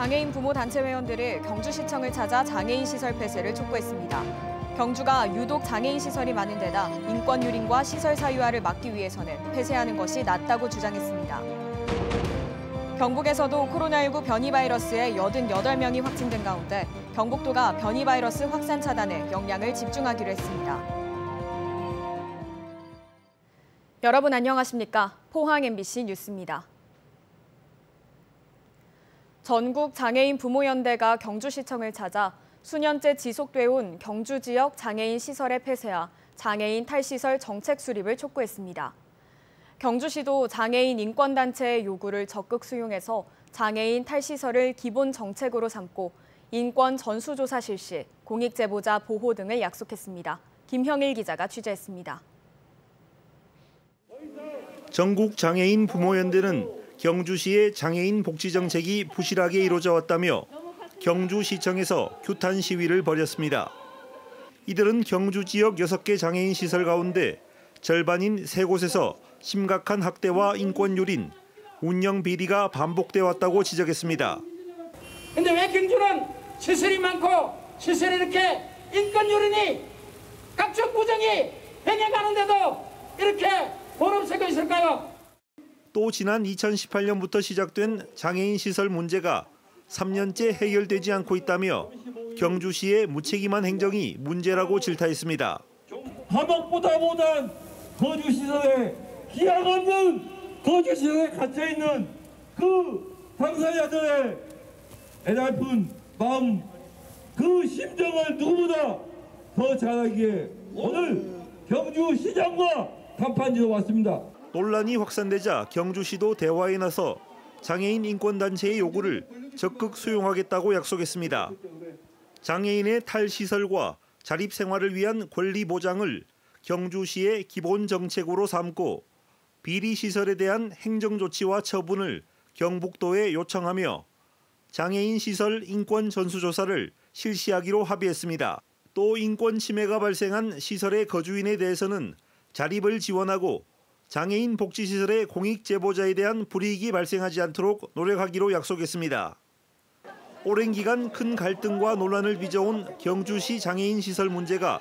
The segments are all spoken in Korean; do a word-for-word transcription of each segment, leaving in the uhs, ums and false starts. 장애인 부모 단체 회원들이 경주시청을 찾아 장애인 시설 폐쇄를 촉구했습니다. 경주가 유독 장애인 시설이 많은 데다 인권 유린과 시설 사유화를 막기 위해서는 폐쇄하는 것이 낫다고 주장했습니다. 경북에서도 코로나 일구 변이 바이러스에 팔십팔 명이 확진된 가운데 경북도가 변이 바이러스 확산 차단에 역량을 집중하기로 했습니다. 여러분 안녕하십니까? 포항 엠비씨 뉴스입니다. 전국 장애인 부모연대가 경주시청을 찾아 수년째 지속돼 온 경주 지역 장애인 시설의 폐쇄와 장애인 탈시설 정책 수립을 촉구했습니다. 경주시도 장애인 인권단체의 요구를 적극 수용해서 장애인 탈시설을 기본 정책으로 삼고 인권 전수조사 실시, 공익제보자 보호 등을 약속했습니다. 김형일 기자가 취재했습니다. 전국 장애인 부모연대는 경주시의 장애인 복지 정책이 부실하게 이루어져 왔다며 경주시청에서 규탄 시위를 벌였습니다. 이들은 경주 지역 여섯 개 장애인 시설 가운데 절반인 세 곳에서 심각한 학대와 인권 유린, 운영 비리가 반복돼 왔다고 지적했습니다. 근데 왜 경주는 시설이 많고 시설이 이렇게 인권 유린이, 각종 부정이 행해가는데도 이렇게 보름새가 있을까요? 또 지난 이천십팔 년부터 시작된 장애인 시설 문제가 삼 년째 해결되지 않고 있다며 경주시의 무책임한 행정이 문제라고 질타했습니다. 한옥보다 못한 거주시설에 기약 없는 거주시설에 갇혀있는 그 당사자들의 애달픈 마음, 그 심정을 누구보다 더 잘 알기에 오늘 경주시장과 한판지로 왔습니다. 논란이 확산되자 경주시도 대화에 나서 장애인 인권단체의 요구를 적극 수용하겠다고 약속했습니다. 장애인의 탈시설과 자립생활을 위한 권리 보장을 경주시의 기본 정책으로 삼고 비리시설에 대한 행정조치와 처분을 경북도에 요청하며 장애인 시설 인권 전수조사를 실시하기로 합의했습니다. 또 인권 침해가 발생한 시설의 거주인에 대해서는 자립을 지원하고 장애인 복지시설의 공익 제보자에 대한 불이익이 발생하지 않도록 노력하기로 약속했습니다. 오랜 기간 큰 갈등과 논란을 빚어온 경주시 장애인 시설 문제가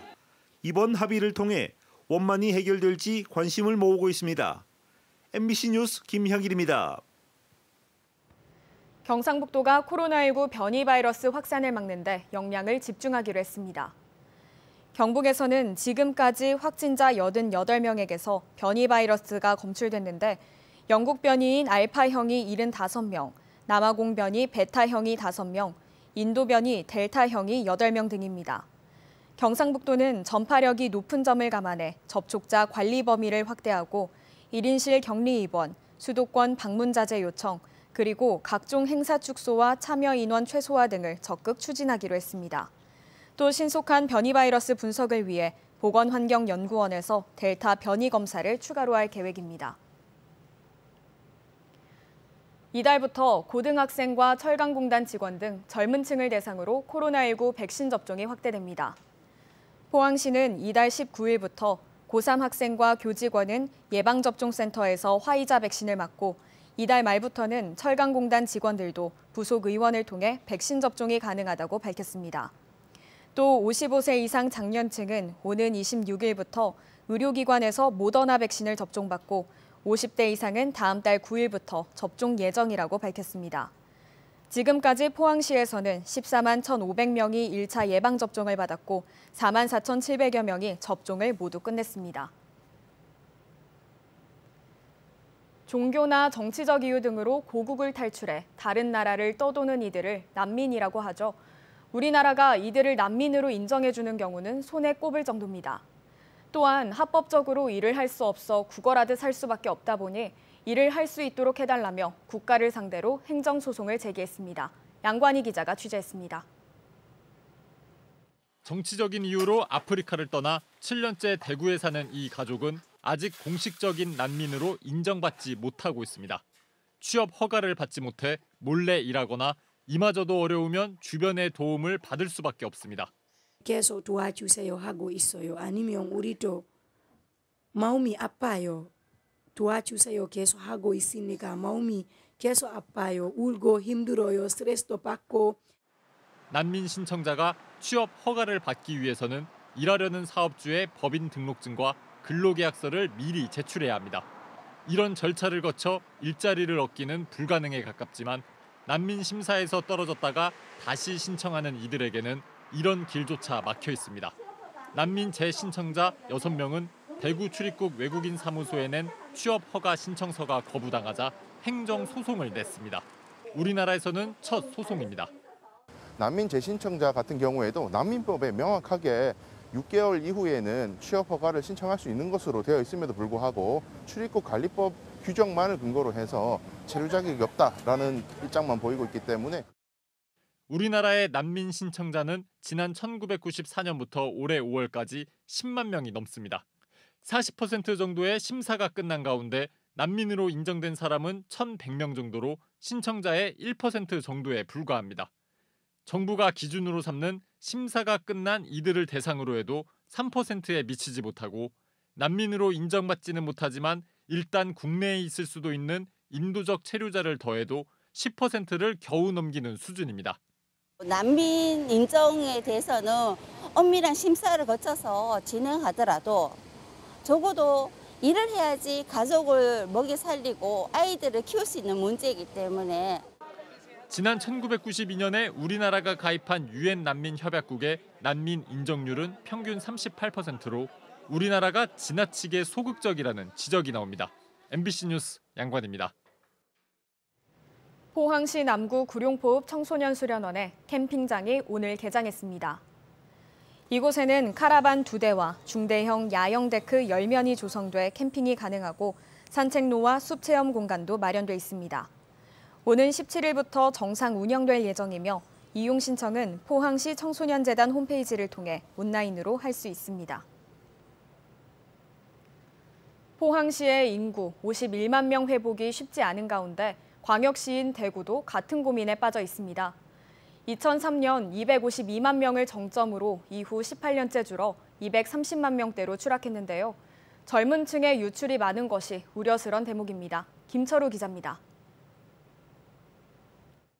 이번 합의를 통해 원만히 해결될지 관심을 모으고 있습니다. 엠비씨 뉴스 김형일입니다. 경상북도가 코로나 일구 변이 바이러스 확산을 막는 데 역량을 집중하기로 했습니다. 경북에서는 지금까지 확진자 팔십팔 명에게서 변이 바이러스가 검출됐는데 영국 변이인 알파형이 칠십오 명, 남아공 변이 베타형이 다섯 명, 인도 변이 델타형이 여덟 명 등입니다. 경상북도는 전파력이 높은 점을 감안해 접촉자 관리 범위를 확대하고 일 인실 격리 입원, 수도권 방문 자제 요청, 그리고 각종 행사 축소와 참여 인원 최소화 등을 적극 추진하기로 했습니다. 또 신속한 변이 바이러스 분석을 위해 보건환경연구원에서 델타 변이 검사를 추가로 할 계획입니다. 이달부터 고등학생과 철강공단 직원 등 젊은 층을 대상으로 코로나 일구 백신 접종이 확대됩니다. 포항시는 이달 십구 일부터 고삼 학생과 교직원은 예방접종센터에서 화이자 백신을 맞고 이달 말부터는 철강공단 직원들도 부속 의원을 통해 백신 접종이 가능하다고 밝혔습니다. 또 오십오 세 이상 장년층은 오는 이십육 일부터 의료기관에서 모더나 백신을 접종받고 오십 대 이상은 다음 달 구 일부터 접종 예정이라고 밝혔습니다. 지금까지 포항시에서는 십사만 천오백 명이 일 차 예방접종을 받았고 사만 사천칠백여 명이 접종을 모두 끝냈습니다. 종교나 정치적 이유 등으로 고국을 탈출해 다른 나라를 떠도는 이들을 난민이라고 하죠. 우리나라가 이들을 난민으로 인정해주는 경우는 손에 꼽을 정도입니다. 또한 합법적으로 일을 할 수 없어 구걸하듯 살 수밖에 없다 보니 일을 할 수 있도록 해달라며 국가를 상대로 행정소송을 제기했습니다. 양관희 기자가 취재했습니다. 정치적인 이유로 아프리카를 떠나 칠 년째 대구에 사는 이 가족은 아직 공식적인 난민으로 인정받지 못하고 있습니다. 취업 허가를 받지 못해 몰래 일하거나 이마저도 어려우면 주변의 도움을 받을 수밖에 없습니다. 계속 도와주세요 하고 있어요. 아니면 우리도 마음이 아파요. 도와주세요 계속 하고 있으니까 마음이 계속 아파요. 울고 힘들어요. 스트레스도 받고. 난민 신청자가 취업 허가를 받기 위해서는 일하려는 사업주의 법인 등록증과 근로계약서를 미리 제출해야 합니다. 이런 절차를 거쳐 일자리를 얻기는 불가능에 가깝지만 난민 심사에서 떨어졌다가 다시 신청하는 이들에게는 이런 길조차 막혀 있습니다. 난민 재신청자 여섯 명은 대구 출입국 외국인 사무소에 낸 취업 허가 신청서가 거부당하자 행정 소송을 냈습니다. 우리나라에서는 첫 소송입니다. 난민 재신청자 같은 경우에도 난민법에 명확하게 육 개월 이후에는 취업 허가를 신청할 수 있는 것으로 되어 있음에도 불구하고 출입국 관리법 규정만을 근거로 해서 체류 자격이 없다라는 입장만 보이고 있기 때문에 우리나라의 난민 신청자는 지난 천구백구십사 년부터 올해 오월까지 십만 명이 넘습니다. 사십 퍼센트 정도의 심사가 끝난 가운데 난민으로 인정된 사람은 천백 명 정도로 신청자의 일 퍼센트 정도에 불과합니다. 정부가 기준으로 삼는 심사가 끝난 이들을 대상으로 해도 삼 퍼센트에 미치지 못하고 난민으로 인정받지는 못하지만 일단 국내에 있을 수도 있는 인도적 체류자를 더해도 십 퍼센트를 겨우 넘기는 수준입니다. 난민 인정에 대해서는 엄밀한 심사를 거쳐서 진행하더라도 적어도 일을 해야지 가족을 먹여 살리고 아이들을 키울 수 있는 문제이기 때문에. 지난 천구백구십이 년에 우리나라가 가입한 유엔 난민 협약국의 난민 인정률은 평균 삼십팔 퍼센트로 우리나라가 지나치게 소극적이라는 지적이 나옵니다. 엠비씨 뉴스 양관희입니다. 포항시 남구 구룡포읍 청소년수련원의 캠핑장이 오늘 개장했습니다. 이곳에는 카라반 두 대와 중대형 야영 데크 열 면이 조성돼 캠핑이 가능하고 산책로와 숲 체험 공간도 마련돼 있습니다. 오는 십칠 일부터 정상 운영될 예정이며 이용 신청은 포항시 청소년재단 홈페이지를 통해 온라인으로 할 수 있습니다. 포항시의 인구 오십일만 명 회복이 쉽지 않은 가운데 광역시인 대구도 같은 고민에 빠져 있습니다. 이천삼 년 이백오십이만 명을 정점으로 이후 십팔 년째 줄어 이백삼십만 명대로 추락했는데요. 젊은 층의 유출이 많은 것이 우려스런 대목입니다. 김철우 기자입니다.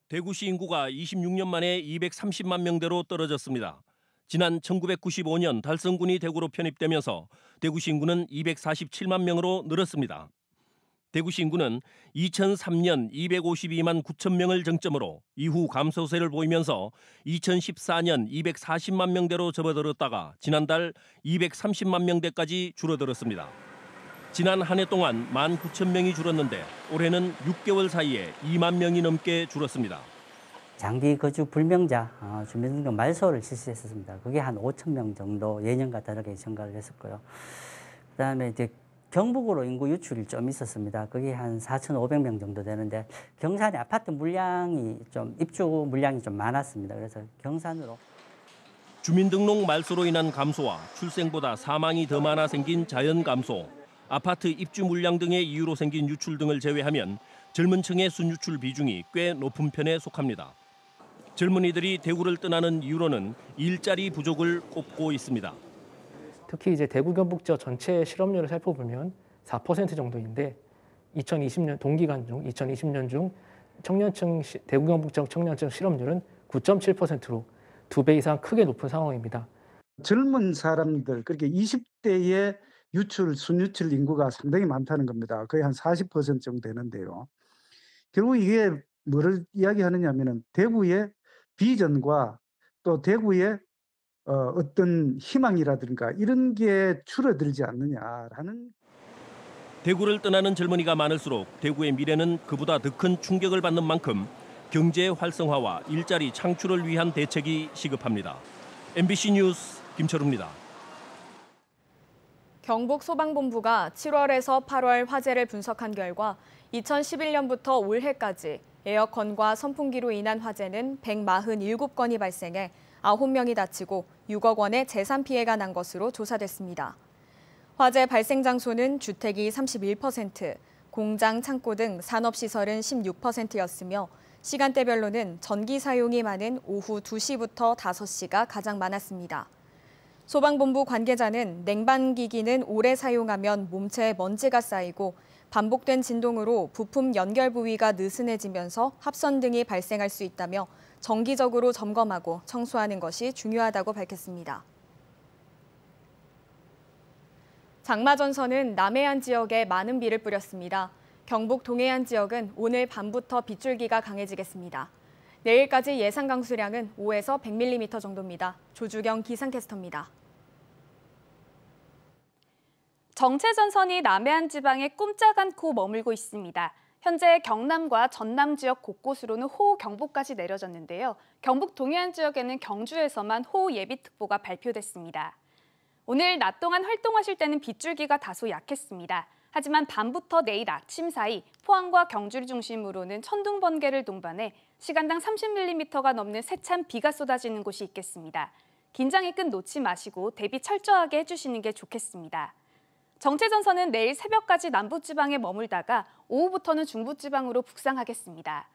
대구시 인구가 이십육 년 만에 이백삼십만 명대로 떨어졌습니다. 지난 천구백구십오 년 달성군이 대구로 편입되면서 대구시 인구는 이백사십칠만 명으로 늘었습니다. 대구시 인구는 이천삼 년 이백오십이만 구천 명을 정점으로 이후 감소세를 보이면서 이천십사 년 이백사십만 명대로 접어들었다가 지난달 이백삼십만 명대까지 줄어들었습니다. 지난 한 해 동안 만 구천 명이 줄었는데 올해는 육 개월 사이에 이만 명이 넘게 줄었습니다. 장기 거주 불명자 주민등록 말소를 실시했었습니다. 그게 한 오천 명 정도 예년과 다르게 증가를 했었고요. 그다음에 이제 경북으로 인구 유출이 좀 있었습니다. 그게 한 사천오백 명 정도 되는데 경산의 아파트 물량이 좀 입주 물량이 좀 많았습니다. 그래서 경산으로. 주민등록 말소로 인한 감소와 출생보다 사망이 더 많아 생긴 자연 감소, 아파트 입주 물량 등의 이유로 생긴 유출 등을 제외하면 젊은 층의 순유출 비중이 꽤 높은 편에 속합니다. 젊은이들이 대구를 떠나는 이유로는 일자리 부족을 꼽고 있습니다. 특히 이제 대구 경북 지역 전체 실업률을 살펴보면 사 퍼센트 정도인데 이천이십 년 동기간 중 이천이십 년 중 청년층 대구 경북 지역 청년층 실업률은 구 점 칠 퍼센트로 두 배 이상 크게 높은 상황입니다. 젊은 사람들 그렇게 이십 대의 유출, 순유출 인구가 상당히 많다는 겁니다. 거의 한 사십 퍼센트 정도 되는데요. 결국 이게 뭐를 이야기하느냐면은 대구의 비전과 또 대구의 어, 어떤 희망이라든가 이런 게 줄어들지 않느냐라는. 대구를 떠나는 젊은이가 많을수록 대구의 미래는 그보다 더 큰 충격을 받는 만큼 경제 활성화와 일자리 창출을 위한 대책이 시급합니다. 엠비씨 뉴스 김철우입니다. 경북소방본부가 칠월에서 팔월 화재를 분석한 결과 이천십일 년부터 올해까지 에어컨과 선풍기로 인한 화재는 백사십칠 건이 발생해 아홉 명이 다치고 육억 원의 재산 피해가 난 것으로 조사됐습니다. 화재 발생 장소는 주택이 삼십일 퍼센트, 공장, 창고 등 산업시설은 십육 퍼센트였으며 시간대별로는 전기 사용이 많은 오후 두 시부터 다섯 시가 가장 많았습니다. 소방본부 관계자는 냉방기기는 오래 사용하면 몸체에 먼지가 쌓이고 반복된 진동으로 부품 연결 부위가 느슨해지면서 합선 등이 발생할 수 있다며 정기적으로 점검하고 청소하는 것이 중요하다고 밝혔습니다. 장마전선은 남해안 지역에 많은 비를 뿌렸습니다. 경북 동해안 지역은 오늘 밤부터 빗줄기가 강해지겠습니다. 내일까지 예상 강수량은 오에서 백 밀리미터 정도입니다. 조주경 기상캐스터입니다. 정체전선이 남해안 지방에 꼼짝 않고 머물고 있습니다. 현재 경남과 전남 지역 곳곳으로는 호우경보까지 내려졌는데요. 경북 동해안 지역에는 경주에서만 호우예비특보가 발표됐습니다. 오늘 낮 동안 활동하실 때는 빗줄기가 다소 약했습니다. 하지만 밤부터 내일 아침 사이 포항과 경주를 중심으로는 천둥 번개를 동반해 시간당 삼십 밀리미터가 넘는 세찬 비가 쏟아지는 곳이 있겠습니다. 긴장의 끈 놓지 마시고 대비 철저하게 해주시는 게 좋겠습니다. 정체전선은 내일 새벽까지 남부지방에 머물다가 오후부터는 중부지방으로 북상하겠습니다.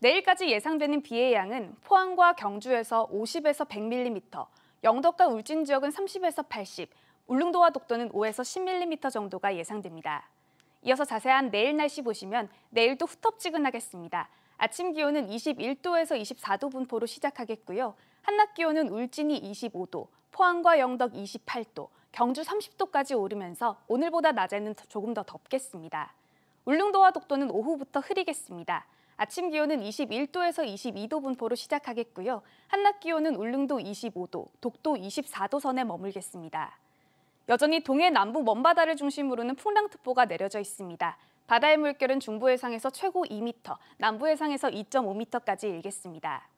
내일까지 예상되는 비의 양은 포항과 경주에서 오십에서 백 밀리미터, 영덕과 울진 지역은 삼십에서 팔십, 울릉도와 독도는 오에서 십 밀리미터 정도가 예상됩니다. 이어서 자세한 내일 날씨 보시면 내일도 후텁지근하겠습니다. 아침 기온은 이십일 도에서 이십사 도 분포로 시작하겠고요. 한낮 기온은 울진이 이십오 도, 포항과 영덕 이십팔 도, 경주 삼십 도까지 오르면서 오늘보다 낮에는 조금 더 덥겠습니다. 울릉도와 독도는 오후부터 흐리겠습니다. 아침 기온은 이십일 도에서 이십이 도 분포로 시작하겠고요. 한낮 기온은 울릉도 이십오 도, 독도 이십사 도 선에 머물겠습니다. 여전히 동해 남부 먼바다를 중심으로는 풍랑특보가 내려져 있습니다. 바다의 물결은 중부 해상에서 최고 이 미터, 남부 해상에서 이 점 오 미터까지 일겠습니다.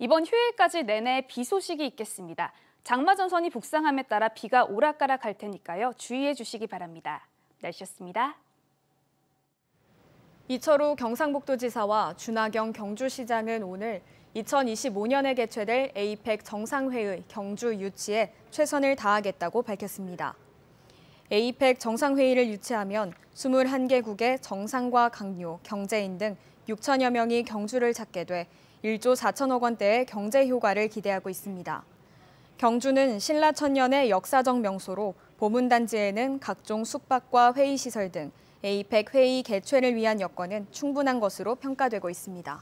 이번 휴일까지 내내 비 소식이 있겠습니다. 장마전선이 북상함에 따라 비가 오락가락할 테니까요. 주의해 주시기 바랍니다. 날씨였습니다. 이철우 경상북도지사와 준하경 경주시장은 오늘 이천이십오 년에 개최될 에이펙 정상회의 경주 유치에 최선을 다하겠다고 밝혔습니다. 에이펙 정상회의를 유치하면 이십일 개국의 정상과 강요, 경제인 등 육천여 명이 경주를 찾게 돼 일조 사천억 원대의 경제 효과를 기대하고 있습니다. 경주는 신라 천년의 역사적 명소로 보문단지에는 각종 숙박과 회의시설 등 에이펙 회의 개최를 위한 여건은 충분한 것으로 평가되고 있습니다.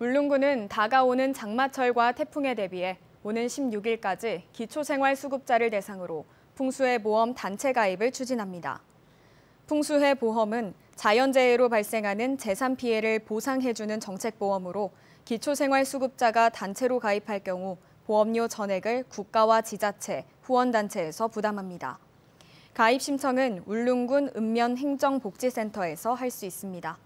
울릉군은 다가오는 장마철과 태풍에 대비해 오는 십육 일까지 기초생활수급자를 대상으로 풍수해보험 단체 가입을 추진합니다. 풍수해보험은 자연재해로 발생하는 재산 피해를 보상해주는 정책보험으로 기초생활수급자가 단체로 가입할 경우 보험료 전액을 국가와 지자체, 후원단체에서 부담합니다. 가입 신청은 울릉군 읍면행정복지센터에서 할 수 있습니다.